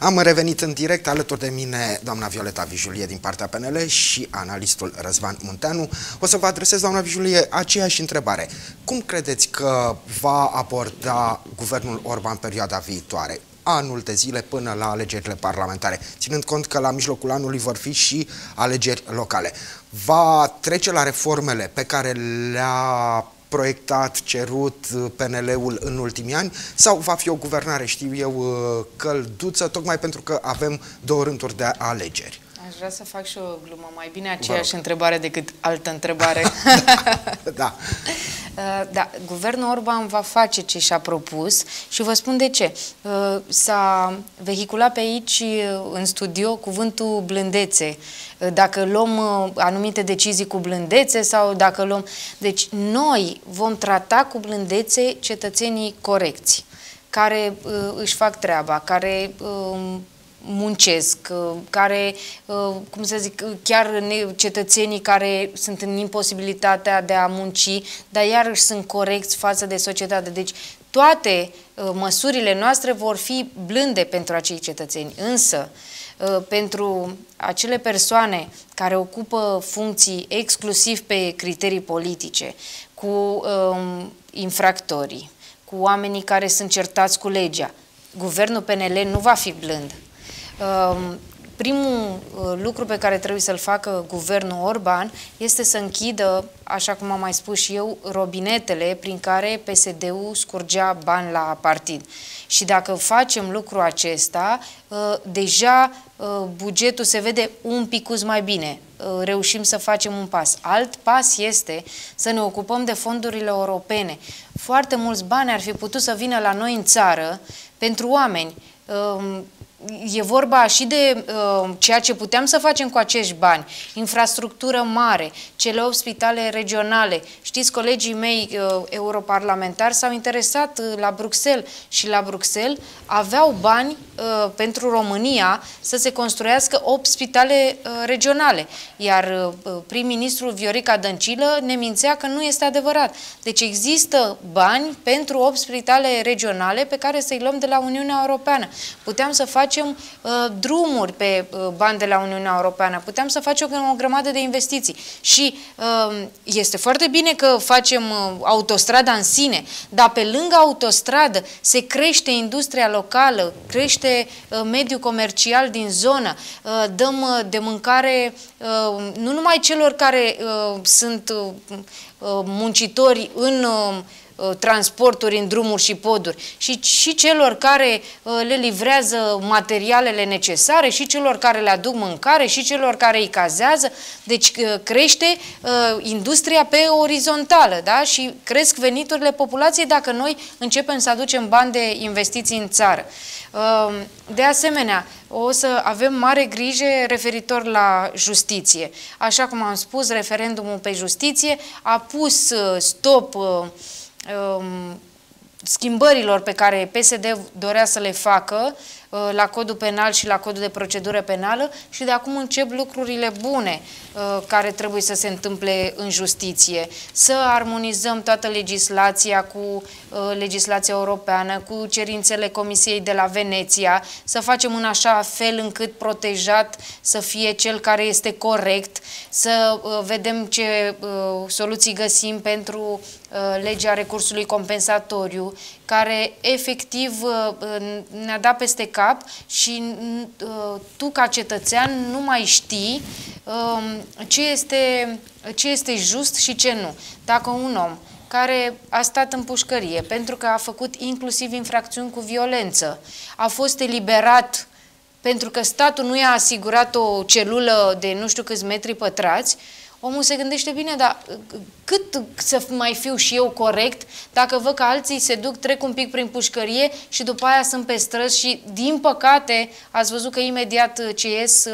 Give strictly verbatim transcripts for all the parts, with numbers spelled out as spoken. Am revenit în direct alături de mine doamna Violeta Vijulie din partea P N L și analistul Răzvan Munteanu. O să vă adresez, doamna Vijulie, aceeași întrebare. Cum credeți că va aborda guvernul Orban perioada viitoare, anul de zile până la alegerile parlamentare, ținând cont că la mijlocul anului vor fi și alegeri locale? Va trece la reformele pe care le-a proiectat, cerut P N L-ul în ultimii ani, sau va fi o guvernare, știu eu, călduță, tocmai pentru că avem două rânduri de alegeri? Aș vrea să fac și o glumă, mai bine aceeași întrebare decât altă întrebare. Da. Da. Da, guvernul Orban va face ce și-a propus și vă spun de ce. S-a vehiculat pe aici în studio cuvântul blândețe. Dacă luăm anumite decizii cu blândețe sau dacă luăm... Deci noi vom trata cu blândețe cetățenii corecți, care își fac treaba, care... muncesc, care, cum să zic, chiar cetățenii care sunt în imposibilitatea de a munci, dar iarăși sunt corecți față de societate. Deci toate măsurile noastre vor fi blânde pentru acei cetățeni, însă pentru acele persoane care ocupă funcții exclusiv pe criterii politice, cu um, infractorii, cu oamenii care sunt certați cu legea, guvernul P N L nu va fi blând. Primul lucru pe care trebuie să-l facă guvernul Orban este să închidă, așa cum am mai spus și eu, robinetele prin care P S D-ul scurgea bani la partid. Și dacă facem lucrul acesta, deja bugetul se vede un picuț mai bine. Reușim să facem un pas. Alt pas este să ne ocupăm de fondurile europene. Foarte mulți bani ar fi putut să vină la noi în țară pentru oameni. E vorba și de uh, ceea ce puteam să facem cu acești bani, infrastructură mare, cele opt spitale regionale. Știți, colegii mei uh, europarlamentari s-au interesat uh, la Bruxelles și la Bruxelles aveau bani uh, pentru România să se construiască opt spitale uh, regionale. Iar uh, prim-ministrul Viorica Dăncilă ne mințea că nu este adevărat. Deci există bani pentru opt spitale regionale pe care să-i luăm de la Uniunea Europeană. Puteam să facem facem uh, drumuri pe uh, bani de la Uniunea Europeană, putem să facem o, o grămadă de investiții și uh, este foarte bine că facem uh, autostrada în sine, dar pe lângă autostradă se crește industria locală, crește uh, mediul comercial din zonă, uh, dăm uh, de mâncare uh, nu numai celor care uh, sunt uh, uh, muncitori în uh, transporturi în drumuri și poduri și, și celor care le livrează materialele necesare și celor care le aduc mâncare și celor care îi cazează. Deci crește industria pe orizontală, da? Și cresc veniturile populației dacă noi începem să aducem bani de investiții în țară. De asemenea, o să avem mare grijă referitor la justiție. Așa cum am spus, referendumul pe justiție a pus stop schimbărilor pe care P S D dorea să le facă la codul penal și la codul de procedură penală și de acum încep lucrurile bune care trebuie să se întâmple în justiție. Să armonizăm toată legislația cu legislația europeană, cu cerințele Comisiei de la Veneția, să facem în așa fel încât protejat să fie cel care este corect, să vedem ce soluții găsim pentru legea recursului compensatoriu, care efectiv ne-a dat peste cap și tu ca cetățean nu mai știi ce este, ce este just și ce nu. Dacă un om care a stat în pușcărie pentru că a făcut inclusiv infracțiuni cu violență, a fost eliberat pentru că statul nu i-a asigurat o celulă de nu știu câți metri pătrați, omul se gândește bine, dar cât să mai fiu și eu corect dacă văd că alții se duc, trec un pic prin pușcărie și după aia sunt pe străzi și, din păcate, ați văzut că imediat ce ies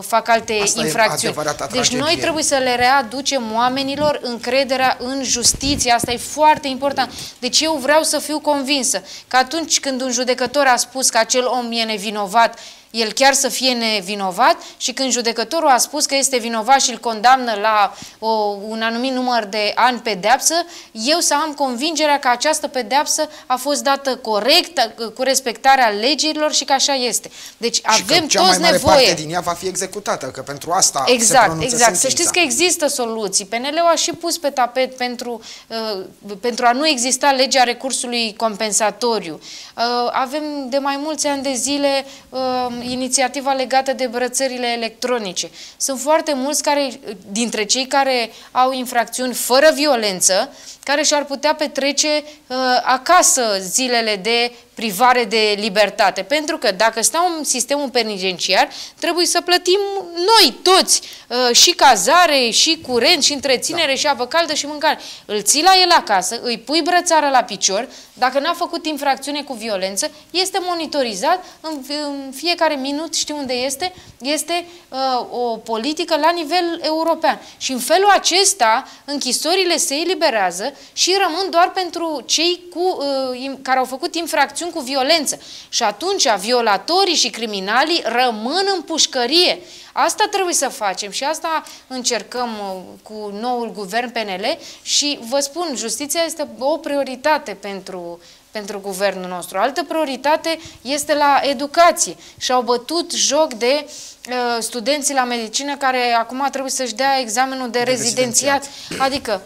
fac alte Asta infracțiuni. Deci noi trebuie să le readucem oamenilor încrederea în justiție. Asta e foarte important. Deci eu vreau să fiu convinsă că atunci când un judecător a spus că acel om e nevinovat, el chiar să fie nevinovat, și când judecătorul a spus că este vinovat și îl condamnă la o, un anumit număr de ani pedeapsă, eu să am convingerea că această pedeapsă a fost dată corect, cu respectarea legilor și că așa este. Deci avem toți nevoie. Și că cea mai mare parte din ea va fi executată, că pentru asta se pronunță sentința. Exact, exact. Să știți că există soluții. P N L-ul a și pus pe tapet pentru, uh, pentru a nu exista legea recursului compensatoriu. Uh, avem de mai mulți ani de zile uh, inițiativa legată de brățările electronice. Sunt foarte mulți care, dintre cei care au infracțiuni fără violență, care și-ar putea petrece uh, acasă zilele de privare de libertate. Pentru că dacă stau în sistemul penitenciar, trebuie să plătim noi toți uh, și cazare, și curent, și întreținere, da, și apă caldă și mâncare. Îl ții la el acasă, îi pui brățară la picior, dacă n-a făcut infracțiune cu violență, este monitorizat, în, în fiecare minut știi unde este, este uh, o politică la nivel european. Și în felul acesta, închisorile se eliberează și rămân doar pentru cei cu, uh, care au făcut infracțiuni cu violență. Și atunci violatorii și criminalii rămân în pușcărie. Asta trebuie să facem și asta încercăm cu noul guvern P N L și vă spun, justiția este o prioritate pentru, pentru guvernul nostru. Altă prioritate este la educație. Și-au bătut joc de uh, studenții la medicină care acum trebuie să-și dea examenul de, de rezidențiat. rezidențiat. Adică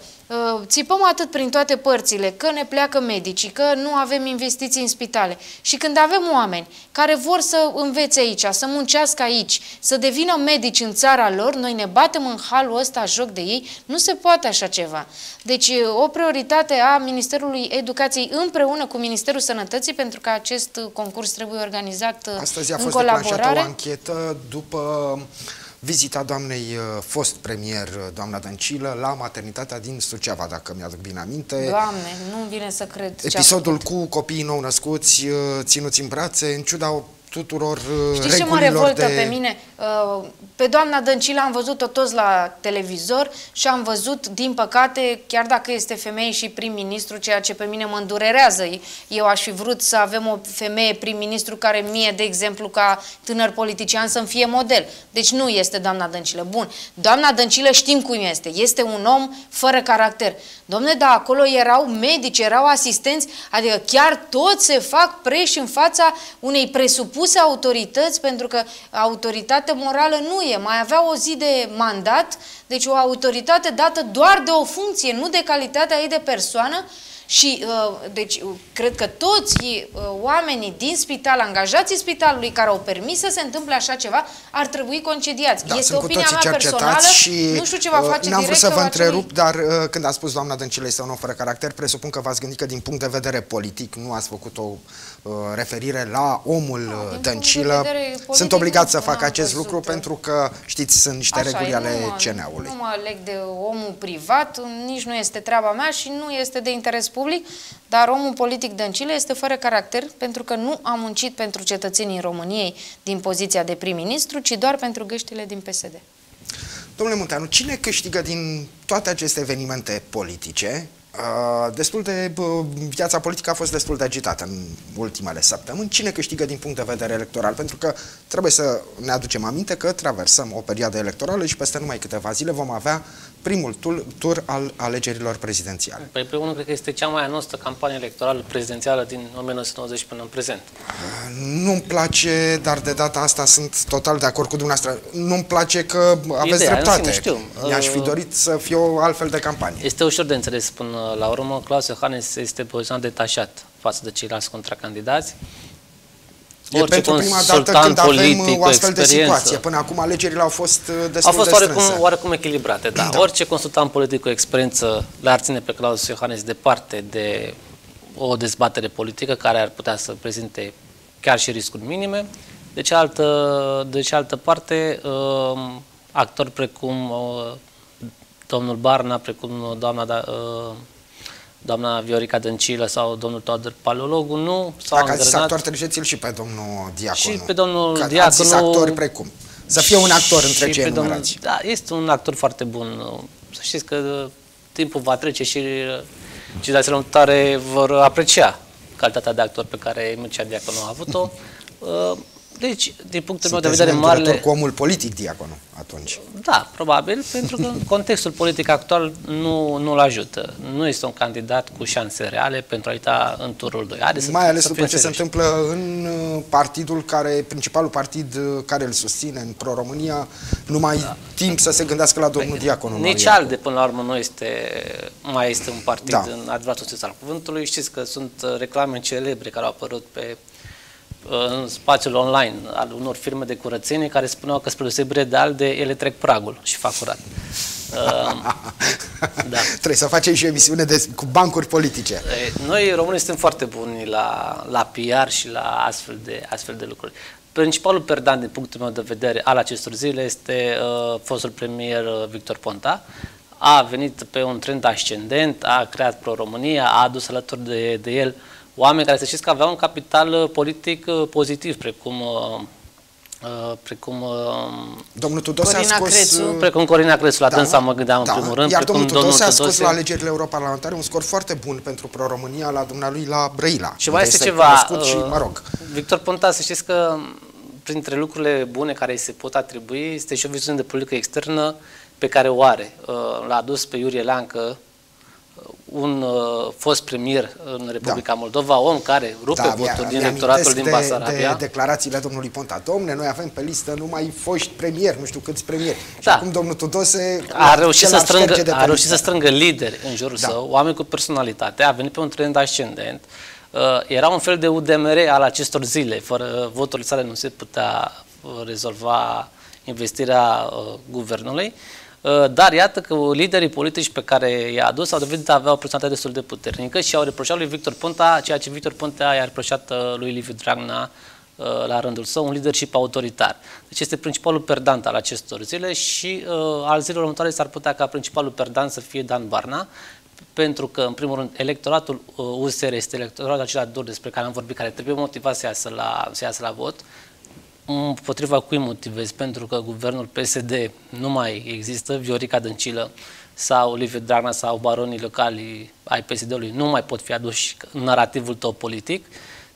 țipăm atât prin toate părțile, că ne pleacă medicii, că nu avem investiții în spitale. Și când avem oameni care vor să învețe aici, să muncească aici, să devină medici în țara lor, noi ne batem în halul ăsta joc de ei, nu se poate așa ceva. Deci o prioritate a Ministerului Educației împreună cu Ministerul Sănătății, pentru că acest concurs trebuie organizat în colaborare. Astăzi a fost declanșată o anchetă după vizita doamnei fost premier, doamna Dăncilă, la maternitatea din Suceava, dacă mi-aduc bine aminte. Doamne, nu-mi vine să cred. Episodul cu copiii nou născuți, ținuți în brațe, în ciuda tuturor regulilor de... Știți ce mă revoltă pe mine? Pe doamna Dăncilă am văzut-o toți la televizor și am văzut, din păcate, chiar dacă este femeie și prim-ministru, ceea ce pe mine mă îndurerează. Eu aș fi vrut să avem o femeie prim-ministru care mie, de exemplu, ca tânăr politician, să-mi fie model. Deci nu este doamna Dăncilă. Bun, doamna Dăncilă știm cum este. Este un om fără caracter. Dom'le, dar acolo erau medici, erau asistenți, adică chiar toți se fac preși în fața unei presupuse autorități, pentru că autoritatea morală nu e. Mai avea o zi de mandat, deci o autoritate dată doar de o funcție, nu de calitatea ei de persoană. Și deci, cred că toți oamenii din spital, angajații spitalului care au permis să se întâmple așa ceva, ar trebui concediați. Da, este opinia mea personală și nu știu ce va face. N-am vrut să vă întrerup, dar când a spus doamna Dăncilă este un om fără caracter, presupun că v-ați gândit că din punct de vedere politic nu ați făcut o referire la omul Dăncilă. Sunt obligat să fac acest lucru pentru că, știți, sunt niște reguli ale C N A-ului. Nu mă leg de omul privat, nici nu este treaba mea și nu este de interes public, dar omul politic Dăncilă este fără caracter pentru că nu a muncit pentru cetățenii României din poziția de prim-ministru, ci doar pentru găștile din P S D. Domnule Munteanu, cine câștigă din toate aceste evenimente politice? Destul de, viața politică a fost destul de agitată în ultimele săptămâni. Cine câștigă din punct de vedere electoral? Pentru că trebuie să ne aducem aminte că traversăm o perioadă electorală și peste numai câteva zile vom avea primul tur al alegerilor prezidențiale. Păi, pe unul, cred că este cea mai a noastră campanie electorală prezidențială din o mie nouă sute nouăzeci până în prezent. Nu-mi place, dar de data asta sunt total de acord cu dumneavoastră. Nu-mi place că aveți Ideea, dreptate. Mi-aș fi dorit să fie o altfel de campanie. Este ușor de înțeles până la urmă. Klaus Iohannis este poziționat detașat față de ceilalți contracandidați. E pentru prima dată când avem o astfel de situație. Până acum alegerile au fost destul Au fost de oarecum, oarecum echilibrate, da. da. Orice consultant politic cu experiență l-ar ține pe Klaus Iohannis departe de o dezbatere politică care ar putea să prezinte chiar și riscuri minime. De cealaltă, de cealaltă parte, actori precum domnul Barna, precum doamna, doamna Viorica Dăncilă sau domnul Tudor Paleologu, nu s-au angrenat. Dacă ați zis actor, treceți-l și pe domnul Diaconu. Și pe domnul Diaconu. Că ați zis actori precum. Să fie un actor între cei enumerați. Da, este un actor foarte bun. Să știți că timpul va trece și ceilalți lăutare vor aprecia calitatea de actor pe care Mircea Diaconu a avut-o. Deci, din punctul meu de vedere, marele... cu omul politic, Diaconu, atunci. Da, probabil, pentru că contextul politic actual nu, nu-l ajută. Nu este un candidat cu șanse reale pentru a uita în turul doi. Mai ales după ce se întâmplă în partidul care, principalul partid care îl susține, în Pro-România, nu mai da. timp să se gândească la domnul Diaconu. Nici ALDE, până la urmă, nu este, mai este un partid da. în adevăratul sens al cuvântului. Știți că sunt reclame celebre care au apărut pe în spațiul online al unor firme de curățenie care spuneau că spre deosebire de ALDE ele trec pragul și fac curat. Da. Trebuie să facem și o emisiune de, cu bancuri politice. Noi românii suntem foarte buni la, la P R și la astfel de, astfel de lucruri. Principalul perdan din punctul meu de vedere al acestor zile este uh, fostul premier Victor Ponta. A venit pe un trend ascendent, a creat Pro-România, a adus alături de, de el oameni care, să știți, că aveau un capital politic pozitiv, precum precum domnul Tudor Corina scos, Crețu, precum Corina Crețu, la da, dânsa mă gândeam da, în primul rând, iar precum domnul Tudor a scos la alegerile europarlamentare un scor foarte bun pentru Pro-România la dumnealui la Brăila. Și mai este ceva, și, mă rog. Victor Ponta, să știți că printre lucrurile bune care îi se pot atribui este și o viziune de politică externă pe care o are. L-a adus pe Iurie Leancă, un uh, fost premier în Republica da. Moldova, om care rupe da, votul din electoratul din Basarabia. De, de declarațiile domnului Ponta. Domne, noi avem pe listă numai foști premier, nu știu câți premier. Și da. acum domnul Tudose a reușit să strângă, a reușit să strângă lideri în jurul da. său, oameni cu personalitate, a venit pe un trend ascendent. Uh, era un fel de U D M R al acestor zile. Fără voturile sale nu se putea rezolva investirea uh, guvernului. Dar iată că liderii politici pe care i-a adus au dovedit că avea o personalitate destul de puternică și au reproșat lui Victor Ponta ceea ce Victor Ponta i-a reproșat lui Liviu Dragnea la rândul său, un leadership autoritar. Deci este principalul perdant al acestor zile și uh, al zilelor următoare s-ar putea ca principalul perdant să fie Dan Barna, pentru că, în primul rând, electoratul U S R este electoratul acela dur despre care am vorbit, care trebuie motivat să iasă la, să iasă la vot. Împotriva cui motivezi? Pentru că guvernul P S D nu mai există, Viorica Dăncilă sau Liviu Dragnea sau baronii locali ai P S D-ului nu mai pot fi aduși în narativul tău politic.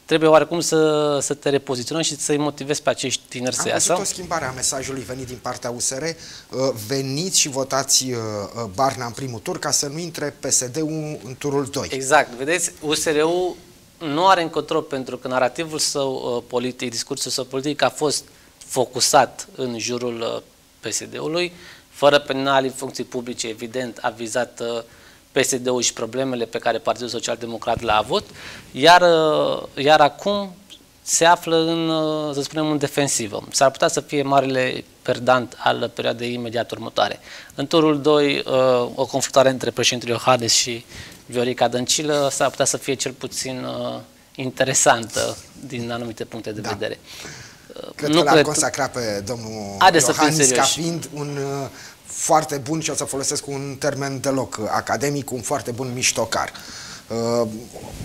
Trebuie oarecum să, să te repoziționezi și să-i motivezi pe acești tineri să iasă. Am văzut o schimbare a mesajului venit din partea U S R. Veniți și votați Barna în primul tur ca să nu intre P S D-ul în turul doi. Exact. Vedeți, U S R-ul nu are încotro, pentru că narativul său politic, discursul său politic a fost focusat în jurul P S D-ului, fără penali, în funcții publice, evident, a vizat P S D-ul și problemele pe care Partidul Social-Democrat le-a avut, iar, iar acum se află în, să spunem, în defensivă. S-ar putea să fie marele perdant al perioadei imediat următoare. În turul doi, o confruntare între președintele Iohannis și Viorica Dăncilă s-ar putea să fie cel puțin uh, interesantă din anumite puncte de da. vedere. Cred nu că l-a consacrat pe domnul Iohannis ca fiind un uh, foarte bun, și o să folosesc un termen deloc academic, un foarte bun miștocar. Uh,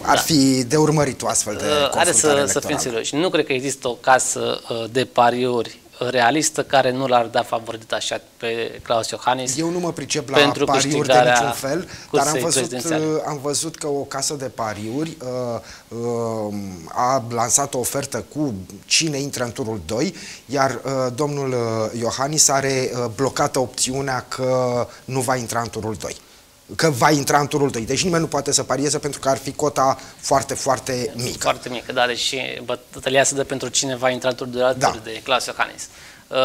ar da. fi de urmărit o astfel de uh, confruntare electorală. Să, să fim serioși. Nu cred că există o casă de pariuri realistă care nu l-ar da favorit așa pe Klaus Iohannis. Eu nu mă pricep la pariuri de niciun fel, dar am văzut, am văzut că o casă de pariuri uh, uh, a lansat o ofertă cu cine intră în turul doi, iar uh, domnul Iohannis are uh, blocată opțiunea că nu va intra în turul doi. Că va intra în turul doi. Deci nimeni nu poate să parieze, pentru că ar fi cota foarte, foarte mică. Foarte mică, da, deși bătălia se dă pentru cine va intra în turul doi da. de Klaus Iohannis. Uh,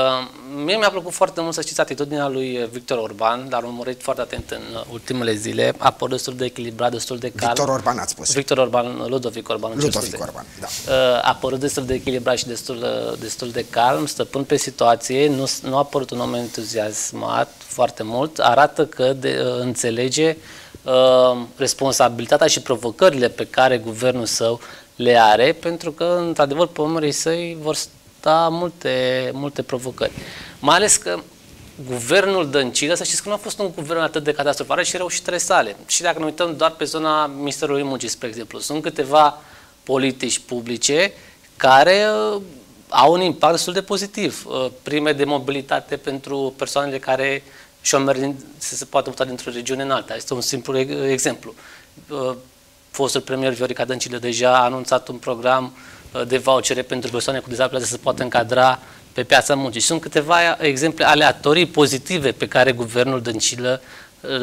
mie mi-a plăcut foarte mult, să știți, atitudinea lui Victor Orban, l-am urmărit foarte atent în ultimele zile, a apărut destul de echilibrat, destul de calm. Victor Orban ați spus. Victor Orban, Ludovic Orban. Ludovic Orban, da. Uh, a apărut destul de echilibrat și destul, destul de calm, stăpân pe situație, nu, nu a apărut un om entuziasmat foarte mult, arată că de, uh, înțelege uh, responsabilitatea și provocările pe care guvernul său le are, pentru că, într-adevăr, pe umerii săi vor da multe, multe provocări. Mai ales că guvernul Dăncilă, să știți că nu a fost un guvern atât de catastrofal și erau și trei sale. Și dacă ne uităm doar pe zona Ministerului Muncii, spre exemplu, sunt câteva politici publice care au un impact destul de pozitiv. Prime de mobilitate pentru persoanele care șomeri din, se, se poate muta dintr-o regiune în alta. Este un simplu exemplu. Fostul premier Viorica Dăncilă deja a anunțat un program de vouchere pentru persoane cu dizabilități să se poată încadra pe piața muncii. Și sunt câteva exemple aleatorii pozitive pe care guvernul Dăncilă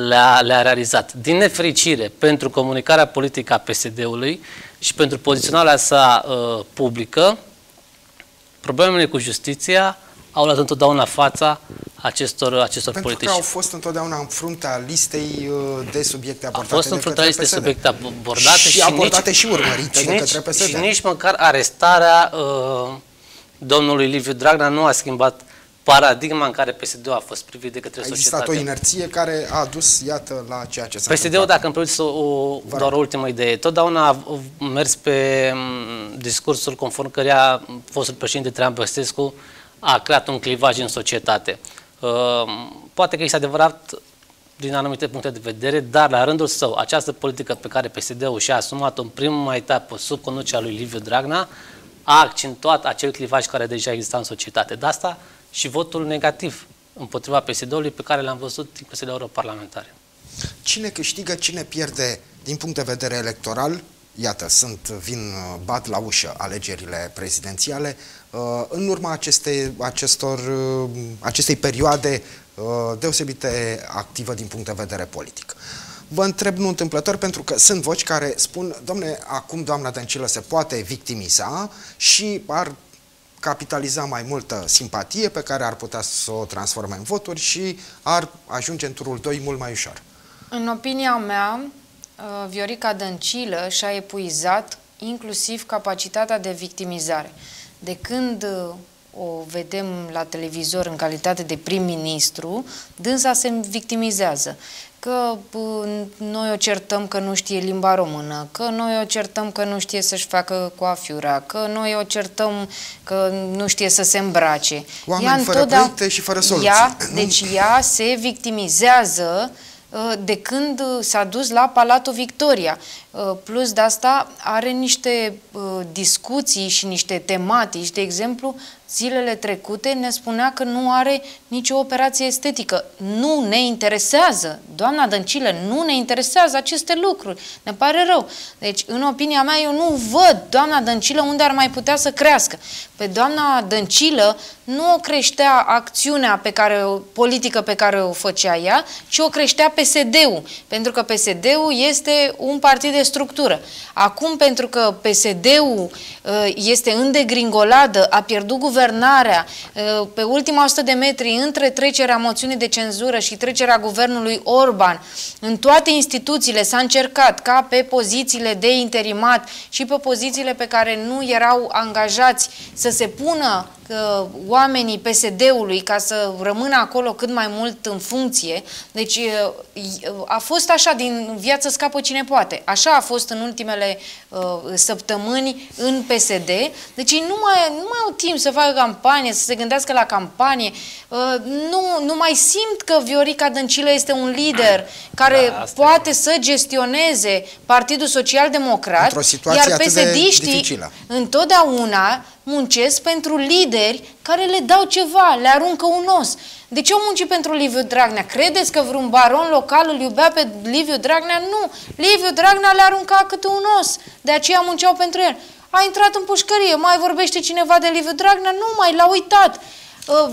le-a le-a realizat. Din nefericire, pentru comunicarea politică a P S D-ului și pentru poziționarea sa uh, publică, problemele cu justiția au luat întotdeauna fața acestor, acestor pentru politici. Pentru că au fost întotdeauna în fruntea listei de subiecte abordate. Au fost în fruntea listei de subiecte abordate și, și abordate nici, și urmărite și de nici, către P S D. Și nici măcar arestarea uh, domnului Liviu Dragnea nu a schimbat paradigma în care P S D-ul a fost privit de către societate. A existat societate. o inerție care a dus, iată, la ceea ce s-a P S D-ul, dacă îmi permiteți doar o ultimă idee, totdeauna a mers pe discursul conform căreia fostul președinte Traian Băsescu a creat un clivaj în societate. Poate că este adevărat din anumite puncte de vedere, dar la rândul său, această politică pe care P S D-ul și-a asumat-o în prima etapă sub conducerea lui Liviu Dragnea a accentuat acel clivaj care deja exista în societate. De asta și votul negativ împotriva P S D-ului pe care l-am văzut din Consiliul Europarlamentar. Cine câștigă, cine pierde din punct de vedere electoral? Iată, sunt, vin, bat la ușă alegerile prezidențiale. În urma acestei, acestor, acestei perioade deosebite activă din punct de vedere politic. Vă întreb nu întâmplător, pentru că sunt voci care spun, domne, acum doamna Dăncilă se poate victimiza și ar capitaliza mai multă simpatie pe care ar putea să o transforme în voturi și ar ajunge în turul doi mult mai ușor. În opinia mea, Viorica Dăncilă și-a epuizat inclusiv capacitatea de victimizare. De când o vedem la televizor în calitate de prim-ministru, dânsa se victimizează. Că noi o certăm că nu știe limba română, că noi o certăm că nu știe să-și facă coafiura, că noi o certăm că nu știe să se îmbrace. Oameni fără plâte și fără soluții. Deci ea se victimizează de când s-a dus la Palatul Victoria. Plus de asta are niște discuții și niște tematici. De exemplu, zilele trecute ne spunea că nu are nicio operație estetică. Nu ne interesează, doamna Dăncilă, nu ne interesează aceste lucruri. Ne pare rău. Deci, în opinia mea, eu nu văd doamna Dăncilă unde ar mai putea să crească. Pe doamna Dăncilă nu o creștea acțiunea pe care, politică pe care o făcea ea, ci o creștea P S D-ul. Pentru că P S D-ul este un partid de structură. Acum, pentru că P S D-ul este în degringoladă, a pierdut guvernul, pe ultima sută de metri între trecerea moțiunii de cenzură și trecerea guvernului Orban, în toate instituțiile s-a încercat ca pe pozițiile de interimat și pe pozițiile pe care nu erau angajați să se pună că, oamenii P S D-ului ca să rămână acolo cât mai mult în funcție. Deci a fost așa, din viață scapă cine poate. Așa a fost în ultimele uh, săptămâni în P S D. Deci nu mai, nu mai au timp să facă campanie, să se gândească la campanie. Nu, nu mai simt că Viorica Dăncilă este un lider care da, poate e. să gestioneze Partidul Social-Democrat, iar P S D-știi întotdeauna muncesc pentru lideri care le dau ceva, le aruncă un os. De ce au muncit pentru Liviu Dragnea? Credeți că vreun baron local îl iubea pe Liviu Dragnea? Nu! Liviu Dragnea le arunca câte un os, de aceea munceau pentru el. A intrat în pușcărie, mai vorbește cineva de Liviu Dragnea? Nu mai, l-a uitat.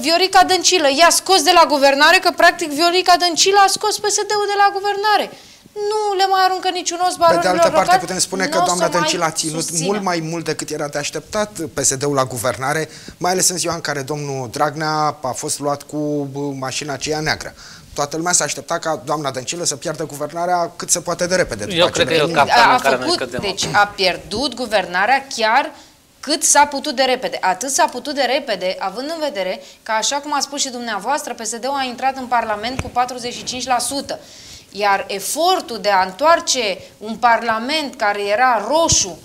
Viorica Dăncilă i-a scos de la guvernare, că practic Viorica Dăncilă a scos P S D-ul de la guvernare. Nu le mai aruncă niciun os baronilor. Pe de altă parte putem spune că doamna Dăncilă a ținut susține. mult mai mult decât era de așteptat P S D-ul la guvernare, mai ales în ziua în care domnul Dragnea a fost luat cu mașina aceea neagră. Toată lumea s-a așteptat ca doamna Dăncilă să piardă guvernarea cât se poate de repede. După Eu cred că e o a făcut, Deci a pierdut guvernarea chiar cât s-a putut de repede. Atât s-a putut de repede, având în vedere că, așa cum a spus și dumneavoastră, P S D-ul a intrat în Parlament cu patruzeci și cinci la sută. Iar efortul de a întoarce un Parlament care era roșu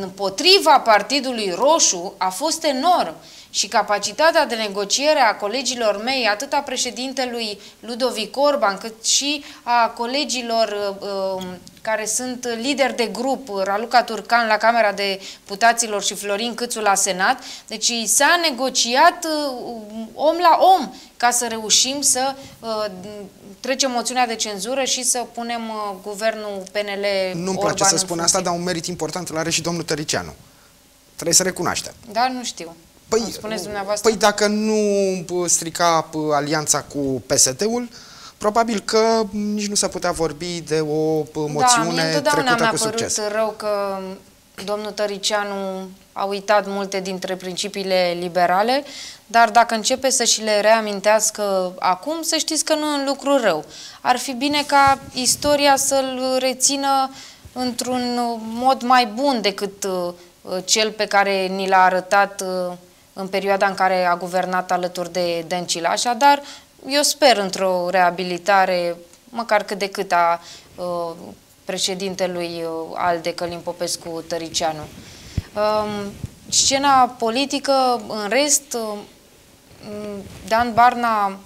împotriva Partidului Roșu a fost enorm. Și capacitatea de negociere a colegilor mei, atât a președintelui Ludovic Orban, cât și a colegilor uh, care sunt lideri de grup, Raluca Turcan la Camera de Deputaților și Florin Cîțu la Senat, deci s-a negociat uh, om la om ca să reușim să uh, trecem moțiunea de cenzură și să punem uh, guvernul P N L Orban. Nu-mi place să spun asta, dar un merit important îl are și domnul Tăriceanu. Trebuie să recunoaștem. Dar nu știu. Păi, spuneți dumneavoastră. Păi dacă nu strica alianța cu P S D-ul, probabil că nici nu s-a putea vorbi de o moțiune da, trecută cu succes. Da, mi-a părut rău că domnul Tăriceanu a uitat multe dintre principiile liberale, dar dacă începe să și le reamintească acum, să știți că nu e un lucru rău. Ar fi bine ca istoria să-l rețină într-un mod mai bun decât cel pe care ni l-a arătat în perioada în care a guvernat alături de Dăncilă. Așadar, eu sper într-o reabilitare, măcar cât de cât a președintelui ALDE, Călin Popescu-Tăriceanu. Scena politică, în rest, Dan Barna,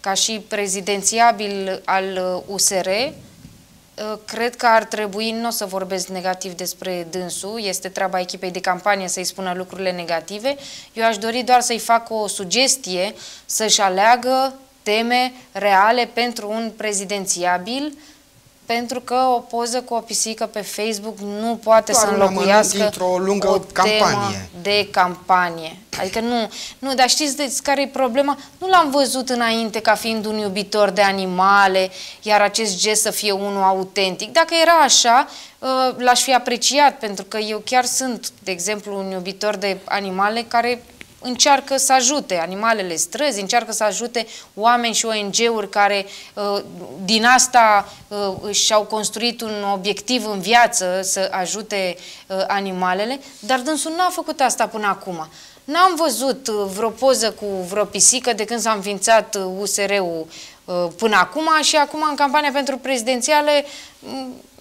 ca și prezidențiabil al U S R, cred că ar trebui, nu o să vorbesc negativ despre dânsul, este treaba echipei de campanie să-i spună lucrurile negative, eu aș dori doar să-i fac o sugestie, să-și aleagă teme reale pentru un prezidențiabil, pentru că o poză cu o pisică pe Facebook nu poate doar să înlocuiască o lungă campanie. de campanie. Adică nu, nu, dar știți care e problema? Nu l-am văzut înainte ca fiind un iubitor de animale, iar acest gest să fie unul autentic. Dacă era așa, l-aș fi apreciat, pentru că eu chiar sunt, de exemplu, un iubitor de animale care încearcă să ajute animalele străzi, încearcă să ajute oameni și O N G-uri care din asta și-au construit un obiectiv în viață, să ajute animalele, dar dânsul nu a făcut asta până acum. N-am văzut vreo poză cu vreo pisică de când s-a înființat U S R-ul până acum și acum în campania pentru prezidențiale,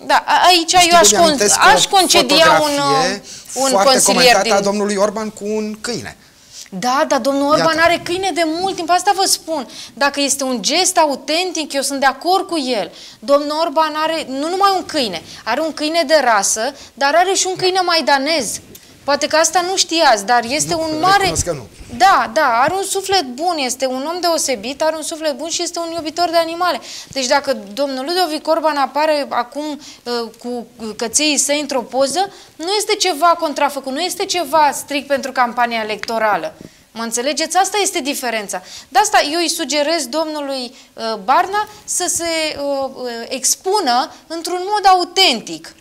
da, aici eu aș, con aș concedia un, un consilier din... domnului Orban cu un câine. Da, dar domnul Orban Iată. are câine de mult timp, asta vă spun. Dacă este un gest autentic, eu sunt de acord cu el. Domnul Orban are nu numai un câine, are un câine de rasă, dar are și un câine maidanez. Poate că asta nu știați, dar este nu, un mare... Recunosc că nu. Da, da, are un suflet bun, este un om deosebit, are un suflet bun și este un iubitor de animale. Deci dacă domnul Ludovic Orban apare acum uh, cu căței săi într-o poză, nu este ceva contrafăcut, nu este ceva strict pentru campania electorală. Mă înțelegeți? Asta este diferența. De asta eu îi sugerez domnului uh, Barna să se uh, expună într-un mod autentic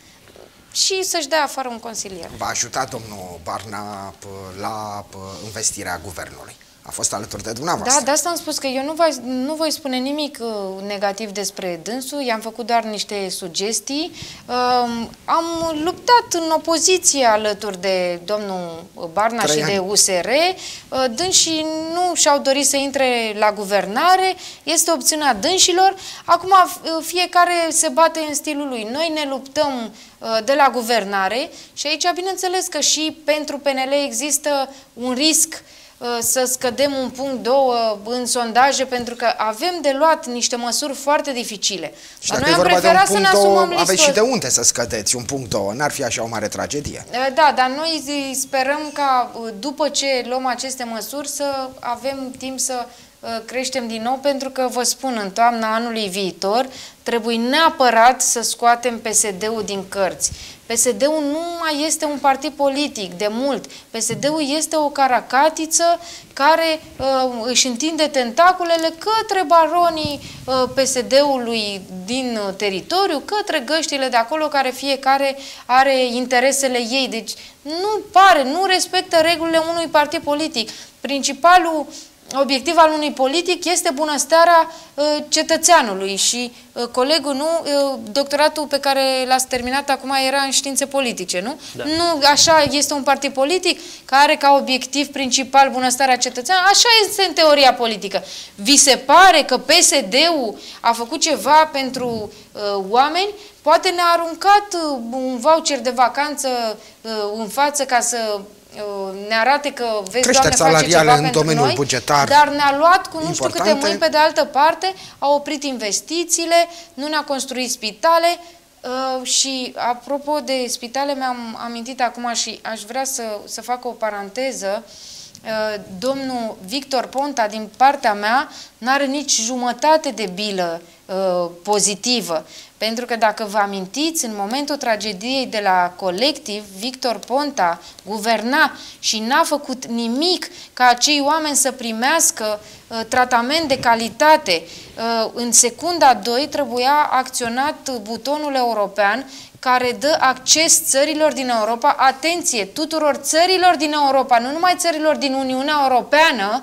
și să-și dea afară un consilier. V-a ajutat domnul Barna la învestirea guvernului. A fost alături de dumneavoastră. Da, de asta am spus că eu nu voi, nu voi spune nimic negativ despre dânsul, i-am făcut doar niște sugestii. Am luptat în opoziție alături de domnul Barna Traian. și de U S R. Dânsii nu și-au dorit să intre la guvernare, este opțiunea dânșilor. Acum fiecare se bate în stilul lui. Noi ne luptăm de la guvernare și aici, bineînțeles că și pentru P N L există un risc să scădem un punct, două în sondaje, pentru că avem de luat niște măsuri foarte dificile. Și dacă noi am preferat să ne asumăm listul. Aveți și de unde să scădeți un punct, două. N-ar fi așa o mare tragedie. Da, dar noi sperăm ca după ce luăm aceste măsuri să avem timp să creștem din nou, pentru că vă spun, în toamna anului viitor trebuie neapărat să scoatem P S D-ul din cărți. P S D-ul nu mai este un partid politic de mult. P S D-ul este o caracatiță care uh, își întinde tentaculele către baronii uh, P S D-ului din uh, teritoriu, către găștile de acolo, care fiecare are interesele ei. Deci nu pare, nu respectă regulile unui partid politic. Principalul obiectiv al unui politic este bunăstarea uh, cetățeanului și uh, colegul, nu, uh, doctoratul pe care l-ați terminat acum era în științe politice, nu? Da. Nu, așa este un partid politic care are ca obiectiv principal bunăstarea cetățeanului, așa este în teoria politică. Vi se pare că P S D-ul a făcut ceva pentru uh, oameni? Poate ne-a aruncat uh, un voucher de vacanță uh, în față ca să ne arate că, vezi, Doamne, face ceva în domeniul noi, bugetar, dar ne-a luat cu nu știu câte mâini pe de altă parte, a oprit investițiile, nu ne-a construit spitale uh, și, apropo de spitale, mi-am amintit acum și aș vrea să, să fac o paranteză domnul Victor Ponta, din partea mea, n-are nici jumătate de bilă uh, pozitivă. Pentru că, dacă vă amintiți, în momentul tragediei de la Colectiv, Victor Ponta guverna și n-a făcut nimic ca acei oameni să primească uh, tratament de calitate. Uh, în secunda doi trebuia acționat butonul european care dă acces țărilor din Europa, atenție, tuturor țărilor din Europa, nu numai țărilor din Uniunea Europeană,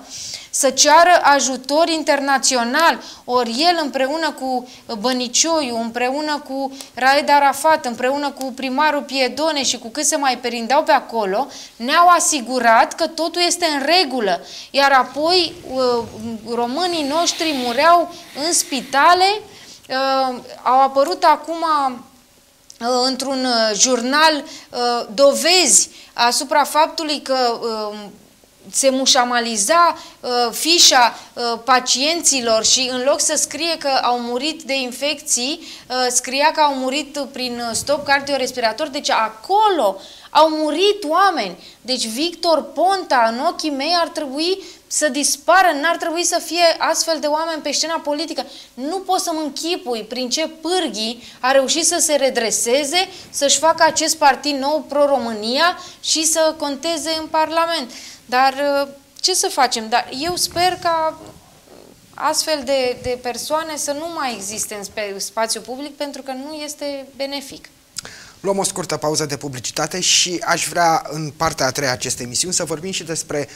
să ceară ajutor internațional. Ori el, împreună cu Bănicioiu, împreună cu Raed Arafat, împreună cu primarul Piedone și cu cât se mai perindeau pe acolo, ne-au asigurat că totul este în regulă. Iar apoi românii noștri mureau în spitale. Au apărut acum într-un jurnal dovezi asupra faptului că se mușamaliza fișa pacienților și în loc să scrie că au murit de infecții, scria că au murit prin stop cardiorespirator. Deci acolo au murit oameni. Deci Victor Ponta, în ochii mei, ar trebui să dispară, n-ar trebui să fie astfel de oameni pe scena politică. Nu pot să-mi închipui prin ce pârghii a reușit să se redreseze, să-și facă acest partid nou Pro-România și să conteze în Parlament. Dar ce să facem? Dar eu sper ca astfel de, de persoane să nu mai existe în spe, spațiu public, pentru că nu este benefic. Luăm o scurtă pauză de publicitate și aș vrea în partea a treia acestei emisiuni să vorbim și despre...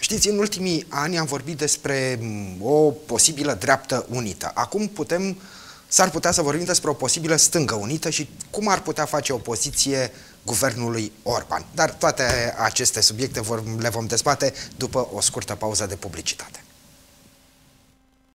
Știți, în ultimii ani am vorbit despre o posibilă dreaptă unită. Acum putem, s-ar putea să vorbim despre o posibilă stângă unită și cum ar putea face opoziție guvernului Orban. Dar toate aceste subiecte vor, le vom dezbate după o scurtă pauză de publicitate.